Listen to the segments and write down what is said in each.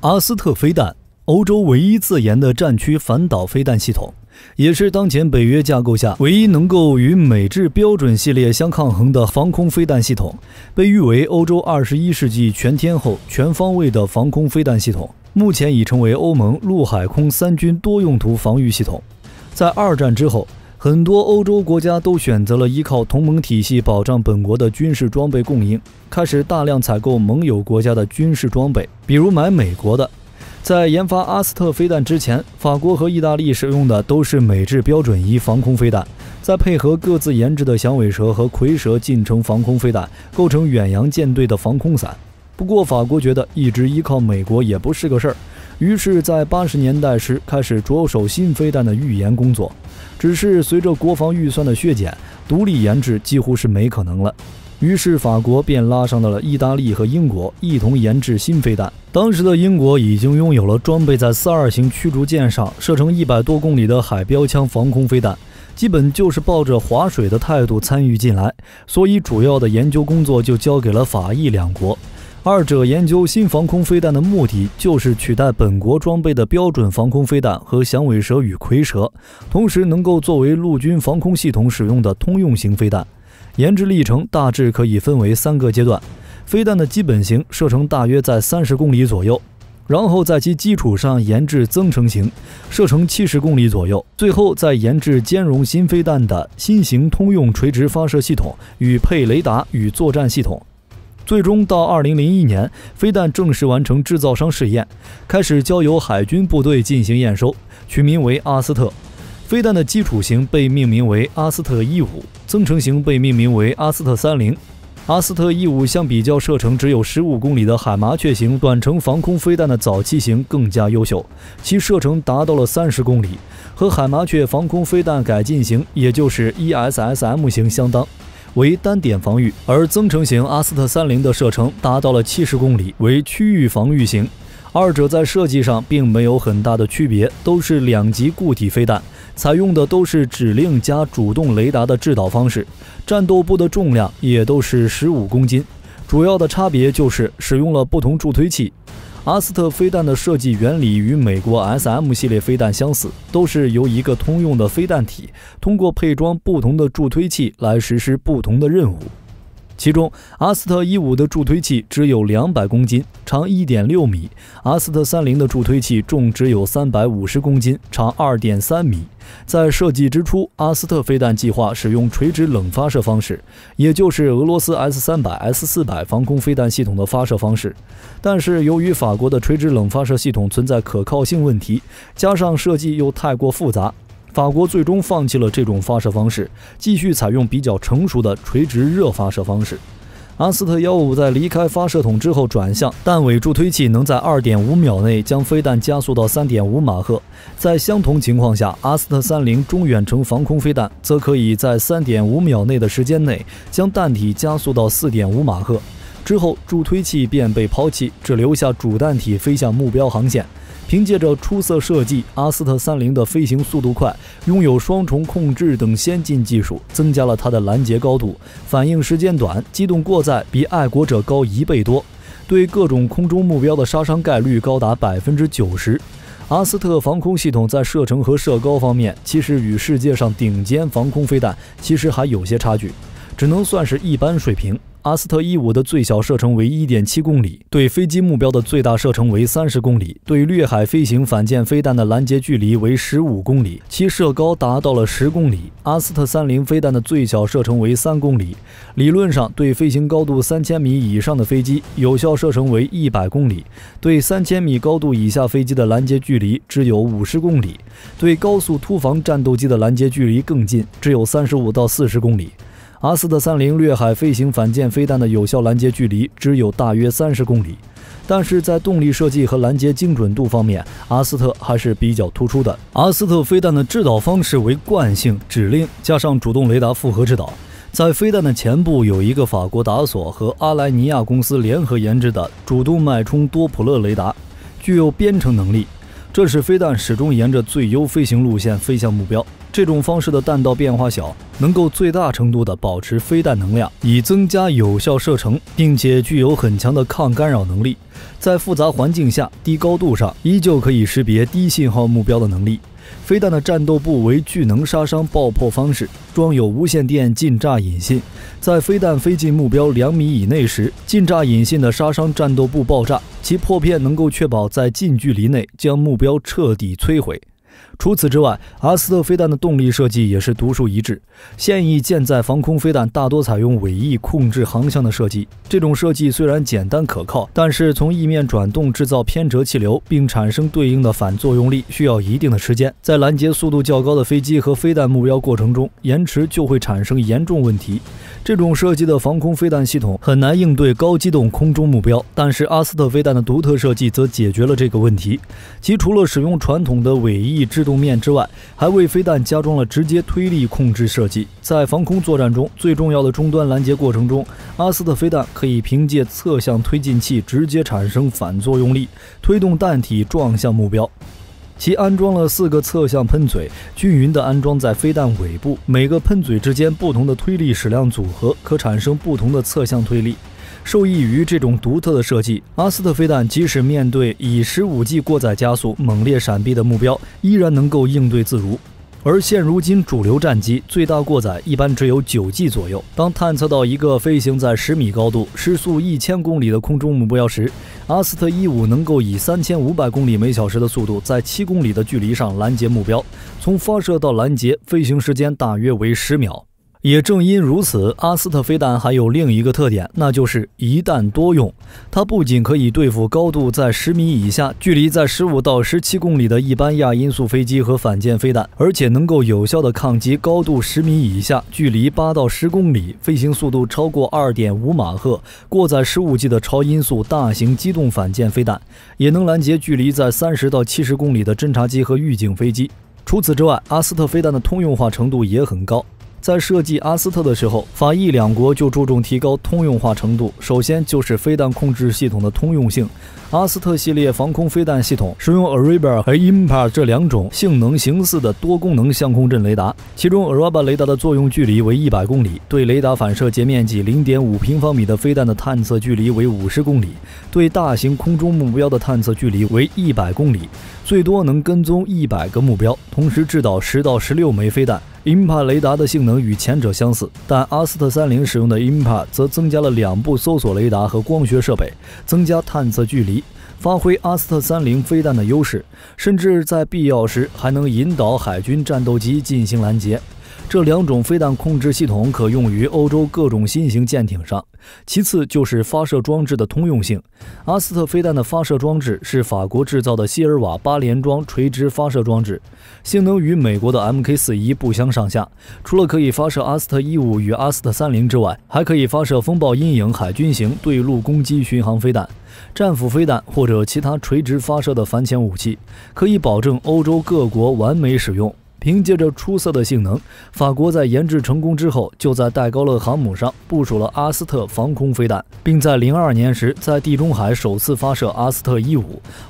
阿斯特飞弹，欧洲唯一自研的战区反导飞弹系统，也是当前北约架构下唯一能够与美制标准系列相抗衡的防空飞弹系统，被誉为欧洲21世纪全天候、全方位的防空飞弹系统。目前已成为欧盟陆海空三军多用途防御系统。在二战之后，很多欧洲国家都选择了依靠同盟体系保障本国的军事装备供应，开始大量采购盟友国家的军事装备，比如买美国的。 在研发阿斯特飞弹之前，法国和意大利使用的都是美制标准1防空飞弹，再配合各自研制的响尾蛇和蝰蛇近程防空飞弹，构成远洋舰队的防空伞。不过，法国觉得一直依靠美国也不是个事儿，于是，在80年代时开始着手新飞弹的预研工作。只是随着国防预算的削减，独立研制几乎是没可能了。 于是法国便拉上了意大利和英国一同研制新飞弹。当时的英国已经拥有了装备在4-2型驱逐舰上射程100多公里的海标枪防空飞弹，基本就是抱着划水的态度参与进来，所以主要的研究工作就交给了法意两国。二者研究新防空飞弹的目的就是取代本国装备的标准防空飞弹和响尾蛇与蝰蛇，同时能够作为陆军防空系统使用的通用型飞弹。 研制历程大致可以分为3个阶段：飞弹的基本型射程大约在30公里左右，然后在其基础上研制增程型，射程70公里左右，最后再研制兼容新飞弹的新型通用垂直发射系统与配雷达与作战系统。最终到2001年，飞弹正式完成制造商试验，开始交由海军部队进行验收，取名为阿斯特。 飞弹的基础型被命名为阿斯特15，增程型被命名为阿斯特30。阿斯特15相比较射程只有15公里的海麻雀型短程防空飞弹的早期型更加优秀，其射程达到了30公里，和海麻雀防空飞弹改进型，也就是 ESSM 型相当，为单点防御；而增程型阿斯特30的射程达到了70公里，为区域防御型。 二者在设计上并没有很大的区别，都是2级固体飞弹，采用的都是指令加主动雷达的制导方式，战斗部的重量也都是15公斤，主要的差别就是使用了不同助推器。阿斯特飞弹的设计原理与美国 SM 系列飞弹相似，都是由一个通用的飞弹体，通过配装不同的助推器来实施不同的任务。 其中，阿斯特15的助推器只有200公斤，长 1.6 米；阿斯特30的助推器重只有350公斤，长 2.3 米。在设计之初，阿斯特飞弹计划使用垂直冷发射方式，也就是俄罗斯 S-300、S-400 防空飞弹系统的发射方式。但是，由于法国的垂直冷发射系统存在可靠性问题，加上设计又太过复杂。 法国最终放弃了这种发射方式，继续采用比较成熟的垂直热发射方式。阿斯特15在离开发射筒之后转向，弹尾助推器能在 2.5 秒内将飞弹加速到 3.5 马赫。在相同情况下，阿斯特30中远程防空飞弹则可以在 3.5 秒内的时间内将弹体加速到 4.5 马赫。之后，助推器便被抛弃，只留下主弹体飞向目标航线。 凭借着出色设计，阿斯特30的飞行速度快，拥有双重控制等先进技术，增加了它的拦截高度，反应时间短，机动过载比爱国者高1倍多，对各种空中目标的杀伤概率高达 90%。阿斯特防空系统在射程和射高方面，其实与世界上顶尖防空飞弹其实还有些差距，只能算是一般水平。 阿斯特15的最小射程为 1.7 公里，对飞机目标的最大射程为30公里，对掠海飞行反舰飞弹的拦截距离为15公里，其射高达到了10公里。阿斯特30飞弹的最小射程为3公里，理论上对飞行高度3000米以上的飞机有效射程为100公里，对3000米高度以下飞机的拦截距离只有50公里，对高速突防战斗机的拦截距离更近，只有35到40公里。 阿斯特30掠海飞行反舰飞弹的有效拦截距离只有大约30公里，但是在动力设计和拦截精准度方面，阿斯特还是比较突出的。阿斯特飞弹的制导方式为惯性指令加上主动雷达复合制导，在飞弹的前部有一个法国达索和阿莱尼亚公司联合研制的主动脉冲多普勒雷达，具有编程能力，这使飞弹始终沿着最优飞行路线飞向目标。这种方式的弹道变化小，能够最大程度地保持飞弹能量，以增加有效射程，并且具有很强的抗干扰能力。在复杂环境下、低高度上，依旧可以识别低信号目标的能力。飞弹的战斗部为聚能杀伤爆破方式，装有无线电近炸引信。在飞弹飞进目标2米以内时，近炸引信的杀伤战斗部爆炸，其破片能够确保在近距离内将目标彻底摧毁。 除此之外，阿斯特飞弹的动力设计也是独树一帜。现役舰载防空飞弹大多采用尾翼控制航向的设计，这种设计虽然简单可靠，但是从翼面转动制造偏折气流，并产生对应的反作用力，需要一定的时间。在拦截速度较高的飞机和飞弹目标过程中，延迟就会产生严重问题。这种设计的防空飞弹系统很难应对高机动空中目标，但是阿斯特飞弹的独特设计则解决了这个问题。其除了使用传统的尾翼 制动面之外，还为飞弹加装了直接推力控制设计。在防空作战中，最重要的终端拦截过程中，阿斯特飞弹可以凭借侧向推进器直接产生反作用力，推动弹体撞向目标。其安装了4个侧向喷嘴，均匀地安装在飞弹尾部，每个喷嘴之间不同的推力矢量组合，可产生不同的侧向推力。 受益于这种独特的设计，阿斯特飞弹即使面对以15G 过载加速猛烈闪避的目标，依然能够应对自如。而现如今主流战机最大过载一般只有9G 左右。当探测到一个飞行在10米高度、时速1000公里的空中目标时，阿斯特15能够以3500公里每小时的速度，在7公里的距离上拦截目标。从发射到拦截，飞行时间大约为10秒。 也正因如此，阿斯特飞弹还有另一个特点，那就是一弹多用。它不仅可以对付高度在10米以下、距离在15到17公里的一般亚音速飞机和反舰飞弹，而且能够有效地抗击高度10米以下、距离8到10公里、飞行速度超过2.5马赫、过载15G 的超音速大型机动反舰飞弹，也能拦截距离在30到70公里的侦察机和预警飞机。除此之外，阿斯特飞弹的通用化程度也很高。 在设计阿斯特的时候，法意两国就注重提高通用化程度。首先就是飞弹控制系统的通用性。阿斯特系列防空飞弹系统使用 Arriba 和 Empar 这2种性能形似的多功能相控阵雷达，其中 Arriba 雷达的作用距离为100公里，对雷达反射截面积0.5平方米的飞弹的探测距离为50公里，对大型空中目标的探测距离为100公里，最多能跟踪100个目标，同时制导10到16枚飞弹。 Empar 雷达的性能与前者相似，但阿斯特30使用的 Empar 则增加了2部搜索雷达和光学设备，增加探测距离，发挥阿斯特30飞弹的优势，甚至在必要时还能引导海军战斗机进行拦截。这2种飞弹控制系统可用于欧洲各种新型舰艇上。其次就是发射装置的通用性，阿斯特飞弹的发射装置是法国制造的希尔瓦8联装垂直发射装置。 性能与美国的 Mk41不相上下，除了可以发射阿斯特15与阿斯特30之外，还可以发射风暴阴影海军型对陆攻击巡航飞弹、战斧飞弹或者其他垂直发射的反潜武器，可以保证欧洲各国完美使用。凭借着出色的性能，法国在研制成功之后，就在戴高乐航母上部署了阿斯特防空飞弹，并在02年时在地中海首次发射阿斯特15，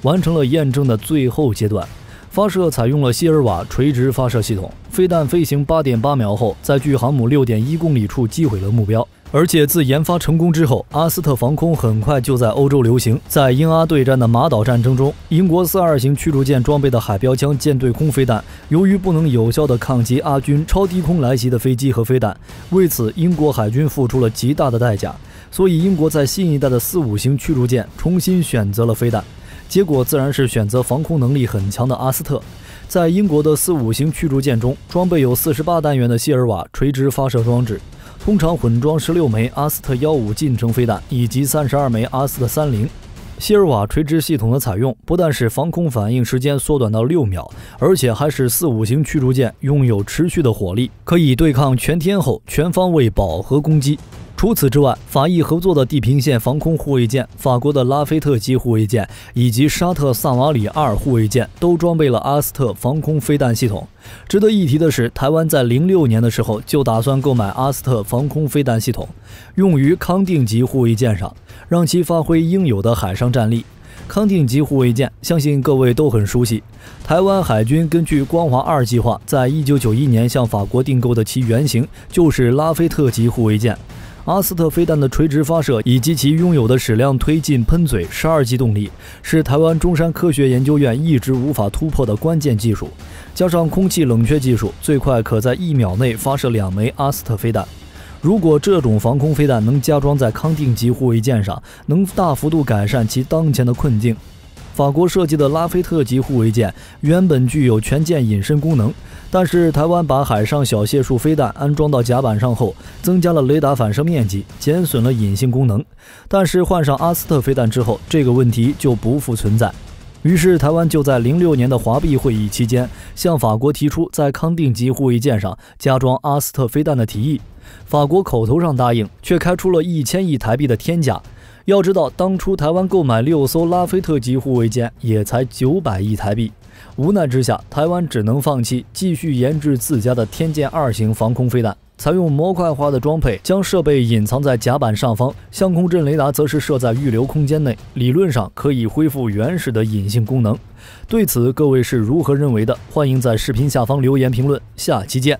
完成了验证的最后阶段。 发射采用了希尔瓦垂直发射系统，飞弹飞行 8.8 秒后，在距航母 6.1 公里处击毁了目标。而且自研发成功之后，阿斯特防空很快就在欧洲流行。在英阿对战的马岛战争中，英国42型驱逐舰装备的海标枪舰对空飞弹，由于不能有效地抗击阿军超低空来袭的飞机和飞弹，为此英国海军付出了极大的代价。所以英国在新一代的45型驱逐舰重新选择了飞弹。 结果自然是选择防空能力很强的阿斯特。在英国的45型驱逐舰中，装备有48单元的希尔瓦垂直发射装置，通常混装16枚阿斯特15近程飞弹以及32枚阿斯特30。希尔瓦垂直系统的采用，不但使防空反应时间缩短到6秒，而且还使45型驱逐舰拥有持续的火力，可以对抗全天候、全方位饱和攻击。 除此之外，法意合作的地平线防空护卫舰、法国的拉菲特级护卫舰以及沙特萨瓦里2护卫舰都装备了阿斯特防空飞弹系统。值得一提的是，台湾在06年的时候就打算购买阿斯特防空飞弹系统，用于康定级护卫舰上，让其发挥应有的海上战力。康定级护卫舰相信各位都很熟悉。台湾海军根据光华2计划，在1991年向法国订购的其原型就是拉菲特级护卫舰。阿斯特飞弹的垂直发射以及其拥有的矢量推进喷嘴12级动力，是台湾中山科学研究院一直无法突破的关键技术。加上空气冷却技术，最快可在1秒内发射2枚阿斯特飞弹。 如果这种防空飞弹能加装在康定级护卫舰上，能大幅度改善其当前的困境。法国设计的拉菲特级护卫舰原本具有全舰隐身功能，但是台湾把海上小蟹数飞弹安装到甲板上后，增加了雷达反射面积，减损了隐性功能。但是换上阿斯特飞弹之后，这个问题就不复存在。 于是，台湾就在2006年的华碧会议期间，向法国提出在康定级护卫舰上加装阿斯特飞弹的提议。法国口头上答应，却开出了1000亿台币的天价。要知道，当初台湾购买6艘拉菲特级护卫舰也才900亿台币。无奈之下，台湾只能放弃，继续研制自家的天剑2型防空飞弹。 采用模块化的装配，将设备隐藏在甲板上方，相控阵雷达则是设在预留空间内，理论上可以恢复原始的隐性功能。对此，各位是如何认为的？欢迎在视频下方留言评论，下期见。